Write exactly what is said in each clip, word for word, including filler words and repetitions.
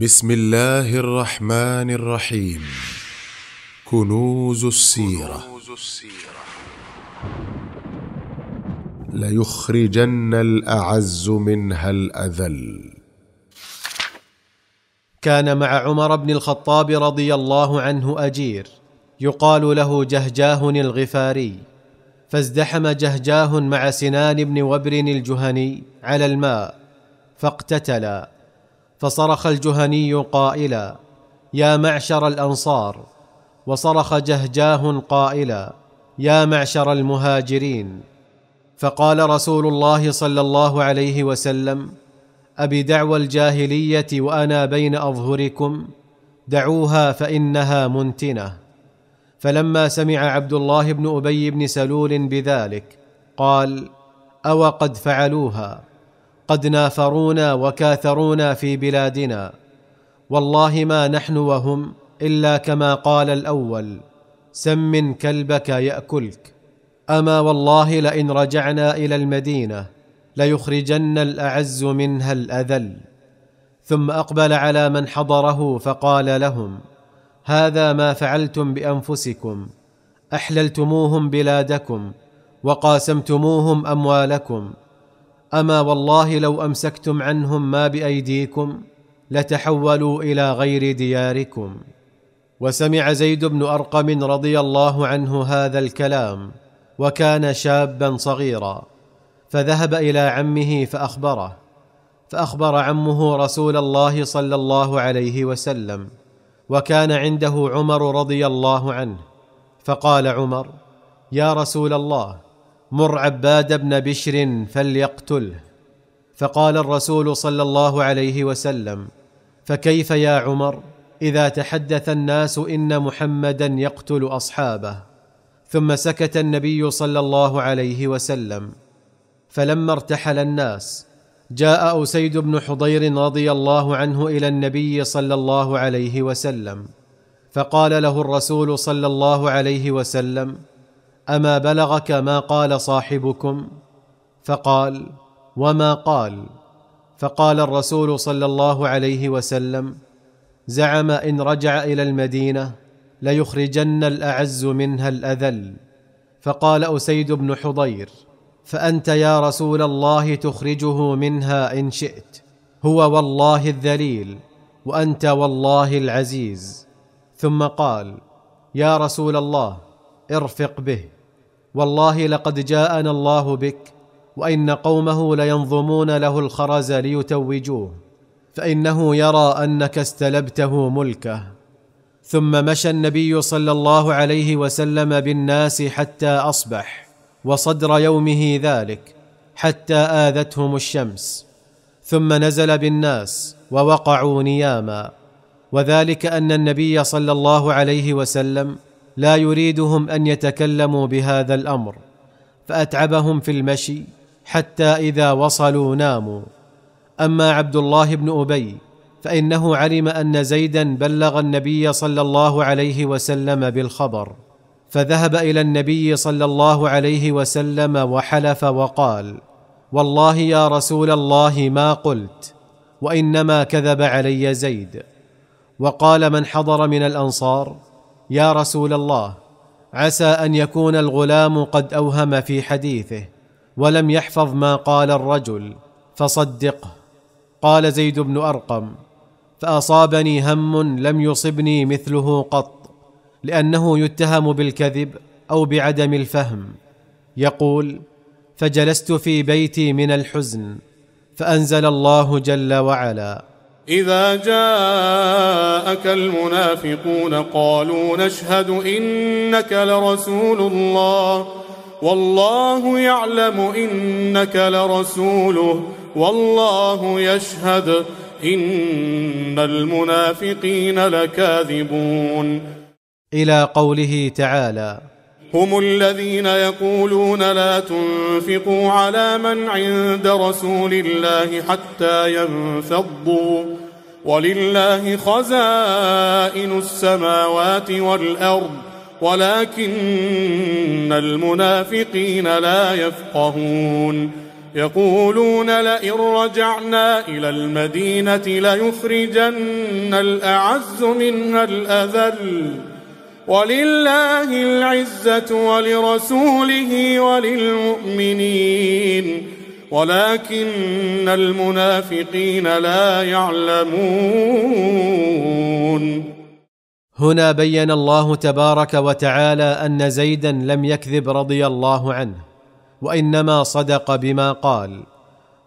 بسم الله الرحمن الرحيم. كنوز السيرة. ليخرجن الأعز منها الأذل. كان مع عمر بن الخطاب رضي الله عنه أجير يقال له جهجاهن الغفاري، فازدحم جهجاهن مع سنان بن وبرن الجهني على الماء فاقتتلا، فصرخ الجهني قائلا: يا معشر الأنصار، وصرخ جهجاهن قائلا: يا معشر المهاجرين. فقال رسول الله صلى الله عليه وسلم: أبي دعوى الجاهلية وأنا بين أظهركم؟ دعوها فإنها منتنة. فلما سمع عبد الله بن أبي بن سلول بذلك قال: أو قد فعلوها، قد نافرونا وكاثرونا في بلادنا، والله ما نحن وهم إلا كما قال الأول: سمن كلبك يأكلك. أما والله لئن رجعنا إلى المدينة ليخرجن الأعز منها الأذل. ثم أقبل على من حضره فقال لهم: هذا ما فعلتم بأنفسكم، أحللتموهم بلادكم وقاسمتموهم أموالكم، أما والله لو أمسكتم عنهم ما بأيديكم لتحولوا إلى غير دياركم. وسمع زيد بن أرقم رضي الله عنه هذا الكلام، وكان شابا صغيرا، فذهب إلى عمه فأخبره، فأخبر عمه رسول الله صلى الله عليه وسلم، وكان عنده عمر رضي الله عنه، فقال عمر: يا رسول الله، مر عباد بن بشر فليقتله. فقال الرسول صلى الله عليه وسلم: فكيف يا عمر إذا تحدث الناس إن محمدا يقتل أصحابه؟ ثم سكت النبي صلى الله عليه وسلم. فلما ارتحل الناس جاء أسيد بن حضير رضي الله عنه إلى النبي صلى الله عليه وسلم، فقال له الرسول صلى الله عليه وسلم: أما بلغك ما قال صاحبكم؟ فقال: وما قال؟ فقال الرسول صلى الله عليه وسلم: زعم إن رجع إلى المدينة ليخرجن الأعز منها الأذل. فقال أسيد بن حضير: فأنت يا رسول الله تخرجه منها إن شئت، هو والله الذليل وأنت والله العزيز. ثم قال: يا رسول الله، ارفق به، والله لقد جاءنا الله بك، وإن قومه لينظمون له الخرز ليتوجوه، فإنه يرى أنك استلبته ملكه. ثم مشى النبي صلى الله عليه وسلم بالناس حتى أصبح، وصدر يومه ذلك حتى آذتهم الشمس، ثم نزل بالناس ووقعوا نياما، وذلك أن النبي صلى الله عليه وسلم لا يريدهم أن يتكلموا بهذا الأمر، فأتعبهم في المشي حتى إذا وصلوا ناموا. أما عبد الله بن أبي فإنه علم أن زيدا بلغ النبي صلى الله عليه وسلم بالخبر، فذهب إلى النبي صلى الله عليه وسلم وحلف وقال: والله يا رسول الله ما قلت، وإنما كذب علي زيد. وقال من حضر من الأنصار: يا رسول الله، عسى أن يكون الغلام قد أوهم في حديثه ولم يحفظ ما قال الرجل، فصدقه. قال زيد بن أرقم: فأصابني هم لم يصبني مثله قط، لأنه يتهم بالكذب أو بعدم الفهم. يقول: فجلست في بيتي من الحزن، فأنزل الله جل وعلا: إذا جاءك المنافقون قالوا نشهد إنك لرسول الله، والله يعلم إنك لرسوله، والله يشهد إن المنافقين لكاذبون. إلى قوله تعالى: هم الذين يقولون لا تنفقوا على من عند رسول الله حتى ينفضوا، ولله خزائن السماوات والأرض، ولكن المنافقين لا يفقهون. يقولون لئن رجعنا إلى المدينة ليخرجن الأعز منها الأذل ولله العزة ولرسوله وللمؤمنين ولكن المنافقين لا يعلمون. هنا بين الله تبارك وتعالى أن زيدا لم يكذب رضي الله عنه، وإنما صدق بما قال،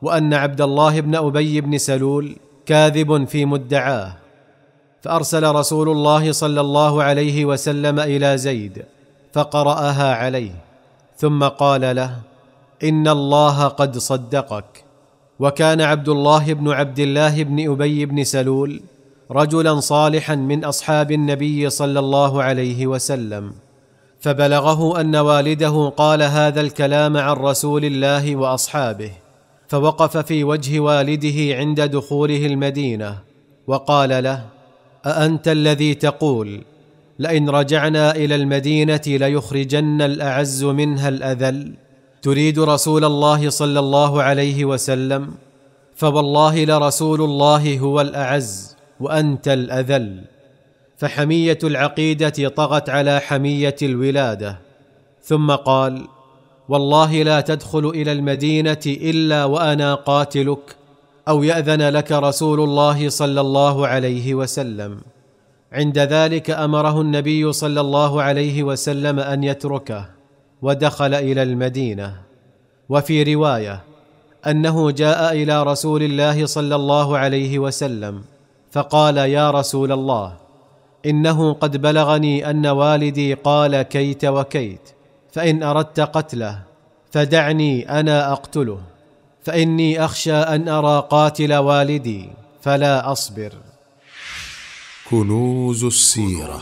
وأن عبد الله بن أبي بن سلول كاذب في مدعاه. فأرسل رسول الله صلى الله عليه وسلم إلى زيد فقرأها عليه ثم قال له: إن الله قد صدقك. وكان عبد الله بن عبد الله بن أبي بن سلول رجلا صالحا من أصحاب النبي صلى الله عليه وسلم، فبلغه أن والده قال هذا الكلام عن رسول الله وأصحابه، فوقف في وجه والده عند دخوله المدينة وقال له: أأنت الذي تقول لئن رجعنا إلى المدينة ليخرجن الأعز منها الأذل؟ تريد رسول الله صلى الله عليه وسلم؟ فوالله لرسول الله هو الأعز وأنت الأذل. فحمية العقيدة طغت على حمية الولادة. ثم قال: والله لا تدخل إلى المدينة إلا وأنا قاتلك أو يأذن لك رسول الله صلى الله عليه وسلم. عند ذلك أمره النبي صلى الله عليه وسلم أن يتركه ودخل إلى المدينة. وفي رواية أنه جاء إلى رسول الله صلى الله عليه وسلم فقال: يا رسول الله، إنه قد بلغني أن والدي قال كيت وكيت، فإن أردت قتله فدعني أنا أقتله، فإني أخشى أن أرى قاتل والدي فلا أصبر. كنوز السيرة.